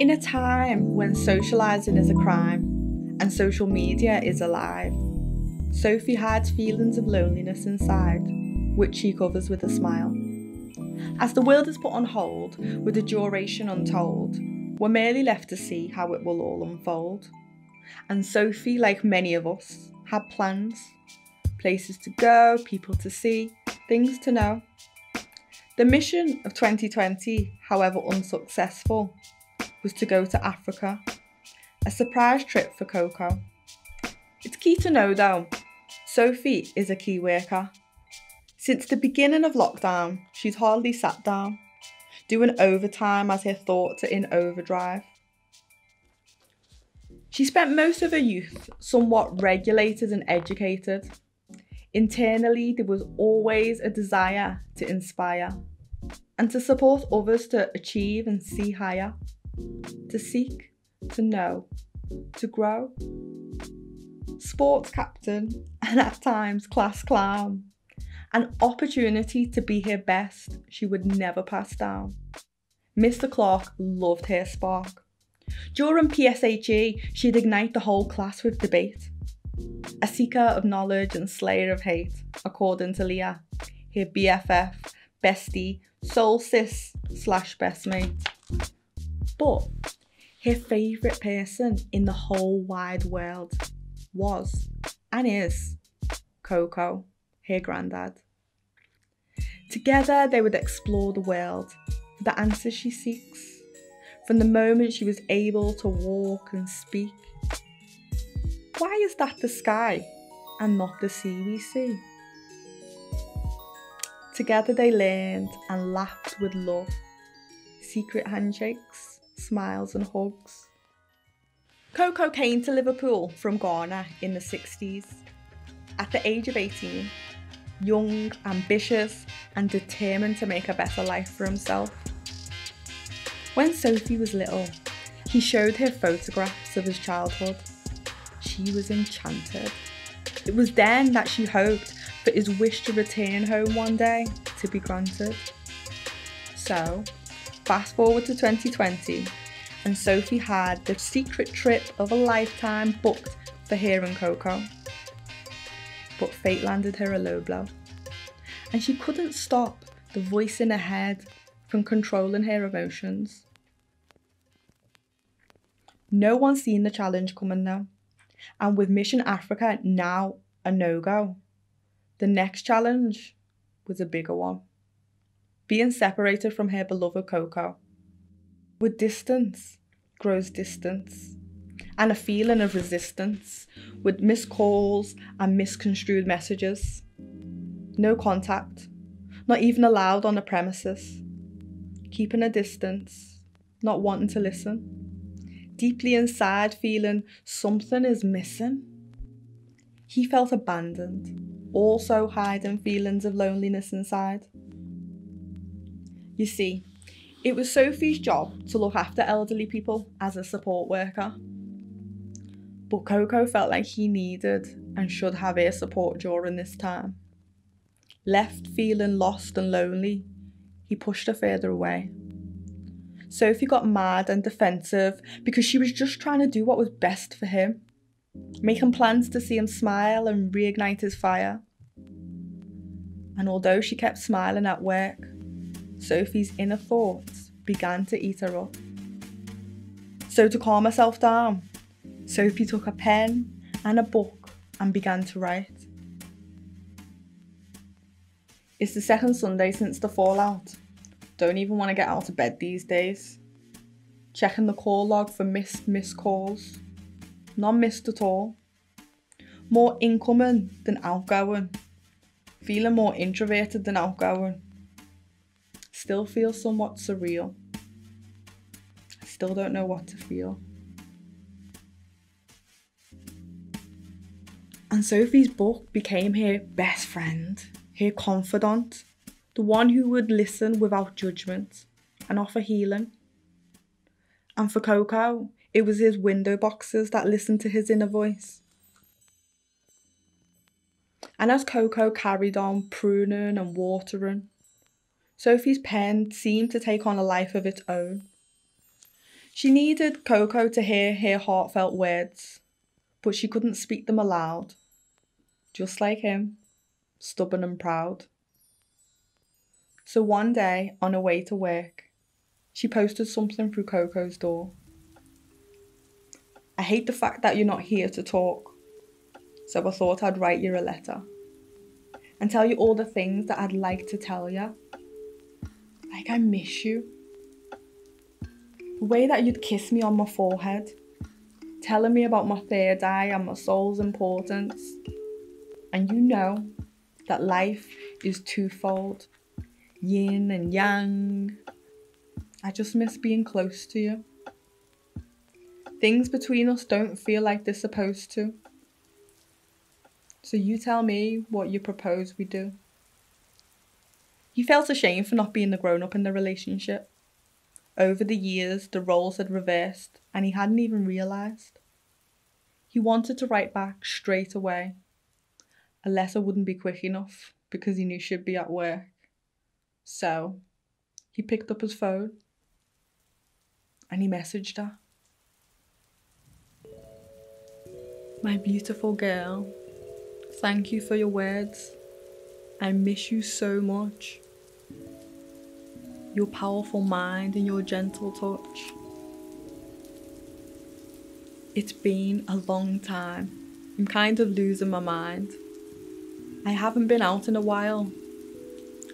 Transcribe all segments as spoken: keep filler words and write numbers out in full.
In a time when socialising is a crime and social media is alive, Sophie hides feelings of loneliness inside, which she covers with a smile. As the world is put on hold with a duration untold, we're merely left to see how it will all unfold. And Sophie, like many of us, had plans, places to go, people to see, things to know. The mission of twenty twenty, however unsuccessful, was to go to Africa, a surprise trip for Coco. It's key to know though, Sophie is a key worker. Since the beginning of lockdown, she's hardly sat down, doing overtime as her thoughts are in overdrive. She spent most of her youth somewhat regulated and educated. Internally, there was always a desire to inspire and to support others to achieve and see higher, to seek, to know, to grow. Sports captain and at times class clown, an opportunity to be her best she would never pass down. Mister Clark loved her spark. During P S H E, she'd ignite the whole class with debate. A seeker of knowledge and slayer of hate, according to Leah, her B F F, bestie, soul sis slash best mate. But her favourite person in the whole wide world was, and is, Coco, her granddad. Together they would explore the world for the answers she seeks, from the moment she was able to walk and speak. Why is that the sky and not the sea we see? Together they learned and laughed with love, secret handshakes, smiles and hugs. Coco came to Liverpool from Ghana in the sixties. At the age of eighteen, young, ambitious and determined to make a better life for himself. When Sophie was little, he showed her photographs of his childhood. She was enchanted. It was then that she hoped for his wish to return home one day to be granted. So, fast forward to twenty twenty, and Sophie had the secret trip of a lifetime booked for her and Coco. But fate landed her a low blow, and she couldn't stop the voice in her head from controlling her emotions. No one seen the challenge coming though, and with Mission Africa now a no-go, the next challenge was a bigger one. Being separated from her beloved Coco. With distance grows distance, and a feeling of resistance with missed calls and misconstrued messages. No contact, not even allowed on the premises. Keeping a distance, not wanting to listen, deeply inside feeling something is missing. He felt abandoned, also hiding feelings of loneliness inside. You see, it was Sophie's job to look after elderly people as a support worker. But Coco felt like he needed and should have her support during this time. Left feeling lost and lonely, he pushed her further away. Sophie got mad and defensive because she was just trying to do what was best for him, making plans to see him smile and reignite his fire. And although she kept smiling at work, Sophie's inner thoughts began to eat her up. So to calm herself down, Sophie took a pen and a book and began to write. It's the second Sunday since the fallout. Don't even want to get out of bed these days. Checking the call log for missed missed calls. None missed at all. More incoming than outgoing. Feeling more introverted than outgoing. Still feel somewhat surreal. I still don't know what to feel. And Sophie's book became her best friend, her confidant, the one who would listen without judgment and offer healing. And for Coco, it was his window boxes that listened to his inner voice. And as Coco carried on pruning and watering, Sophie's pen seemed to take on a life of its own. She needed Coco to hear her heartfelt words, but she couldn't speak them aloud. Just like him, stubborn and proud. So one day, on her way to work, she posted something through Coco's door. I hate the fact that you're not here to talk, so I thought I'd write you a letter and tell you all the things that I'd like to tell you. Like I miss you. The way that you'd kiss me on my forehead, telling me about my third eye and my soul's importance. And you know that life is twofold, yin and yang. I just miss being close to you. Things between us don't feel like they're supposed to. So you tell me what you propose we do. He felt ashamed for not being the grown-up in the relationship. Over the years, the roles had reversed and he hadn't even realised. He wanted to write back straight away. A letter wouldn't be quick enough because he knew she'd be at work. So he picked up his phone and he messaged her. My beautiful girl, thank you for your words. I miss you so much. Your powerful mind and your gentle touch. It's been a long time. I'm kind of losing my mind. I haven't been out in a while,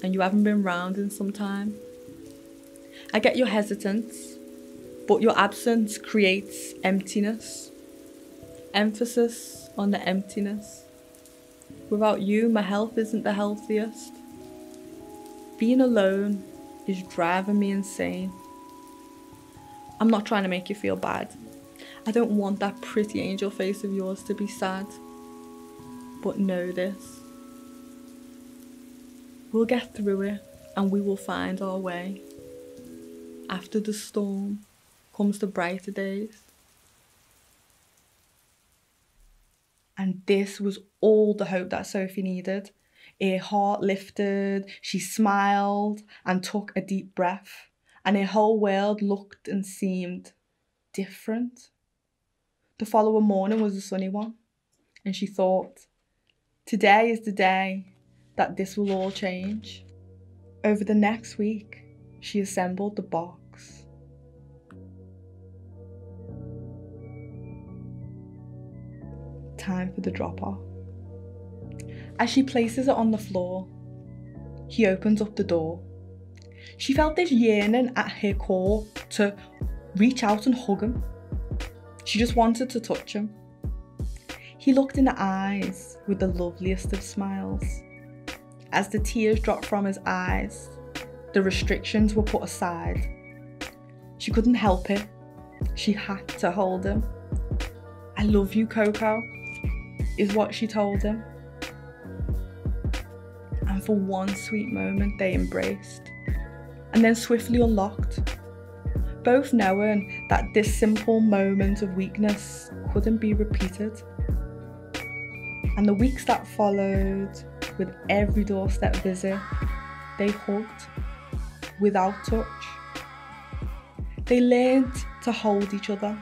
and you haven't been round in some time. I get your hesitance, but your absence creates emptiness. Emphasis on the emptiness. Without you, my health isn't the healthiest. Being alone is driving me insane. I'm not trying to make you feel bad. I don't want that pretty angel face of yours to be sad. But know this. We'll get through it and we will find our way. After the storm comes the brighter days. And this was all the hope that Sophie needed. Her heart lifted, she smiled and took a deep breath, and her whole world looked and seemed different. The following morning was a sunny one, and she thought, today is the day that this will all change. Over the next week, she assembled the box. Time for the drop-off. As she places it on the floor, he opens up the door. She felt this yearning at her core to reach out and hug him. She just wanted to touch him. He looked in her eyes with the loveliest of smiles. As the tears dropped from his eyes, the restrictions were put aside. She couldn't help it. She had to hold him. I love you, Coco, is what she told him. And for one sweet moment they embraced, and then swiftly unlocked, both knowing that this simple moment of weakness couldn't be repeated. And the weeks that followed, with every doorstep visit, they hugged without touch. They learned to hold each other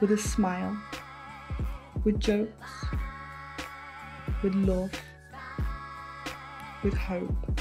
with a smile, with jokes, with love, with hope.